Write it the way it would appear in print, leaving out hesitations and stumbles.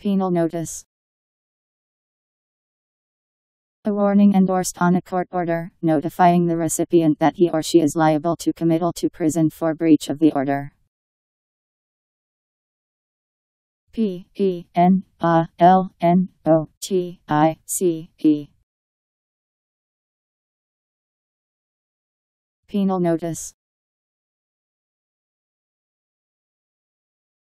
Penal notice. A warning endorsed on a court order, notifying the recipient that he or she is liable to committal to prison for breach of the order. Penal notice.